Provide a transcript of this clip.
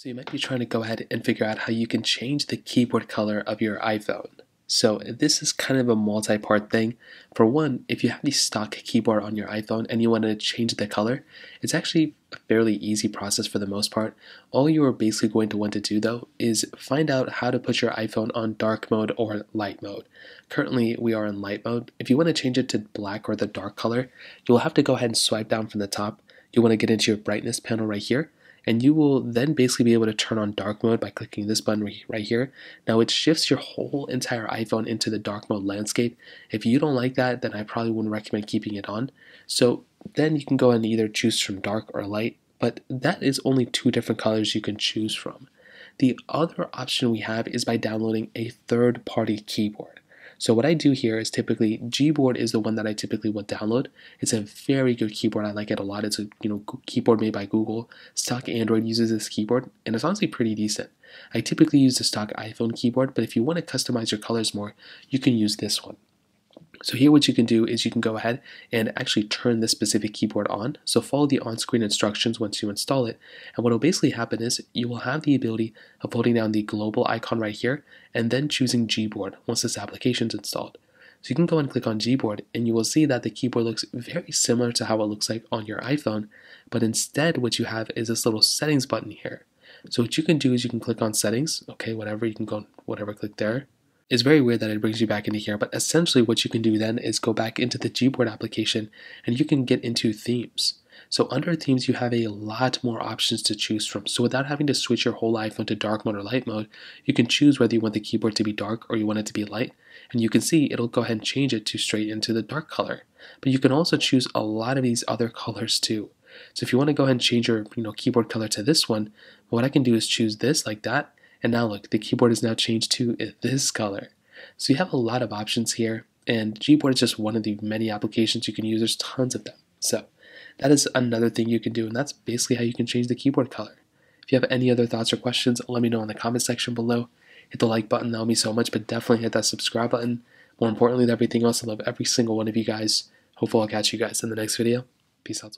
So you might be trying to go ahead and figure out how you can change the keyboard color of your iPhone. So this is kind of a multi-part thing. For one, if you have the stock keyboard on your iPhone and you want to change the color, it's actually a fairly easy process for the most part. All you are basically going to want to do though is find out how to put your iPhone on dark mode or light mode. Currently we are in light mode. If you want to change it to black or the dark color, you will have to go ahead and swipe down from the top. You want to get into your brightness panel right here. And you will then basically be able to turn on dark mode by clicking this button right here. Now it shifts your whole entire iPhone into the dark mode landscape. If you don't like that, then I probably wouldn't recommend keeping it on. So then you can go and either choose from dark or light, but that is only two different colors you can choose from. The other option we have is by downloading a third-party keyboard. So what I do here is typically, Gboard is the one that I typically would download. It's a very good keyboard. I like it a lot. It's a keyboard made by Google. Stock Android uses this keyboard, and it's honestly pretty decent. I typically use the stock iPhone keyboard, but if you want to customize your colors more, you can use this one. So here what you can do is you can go ahead and actually turn this specific keyboard on. So follow the on-screen instructions once you install it. And what will basically happen is you will have the ability of holding down the global icon right here and then choosing Gboard once this application is installed. So you can go and click on Gboard and you will see that the keyboard looks very similar to how it looks like on your iPhone. But instead what you have is this little settings button here. So what you can do is you can click on settings. Okay, whatever, you can go whatever, click there. It's very weird that it brings you back into here, but essentially what you can do then is go back into the Gboard application and you can get into themes. So under themes, you have a lot more options to choose from. So without having to switch your whole iPhone to dark mode or light mode, you can choose whether you want the keyboard to be dark or you want it to be light. And you can see it'll go ahead and change it to straight into the dark color. But you can also choose a lot of these other colors too. So if you want to go ahead and change your keyboard color to this one, what I can do is choose this like that. And now look, the keyboard is now changed to this color. So you have a lot of options here, and Gboard is just one of the many applications you can use. There's tons of them. So that is another thing you can do, and that's basically how you can change the keyboard color. If you have any other thoughts or questions, let me know in the comment section below. Hit the like button, that'll mean so much, but definitely hit that subscribe button. More importantly than everything else, I love every single one of you guys. Hopefully I'll catch you guys in the next video. Peace out.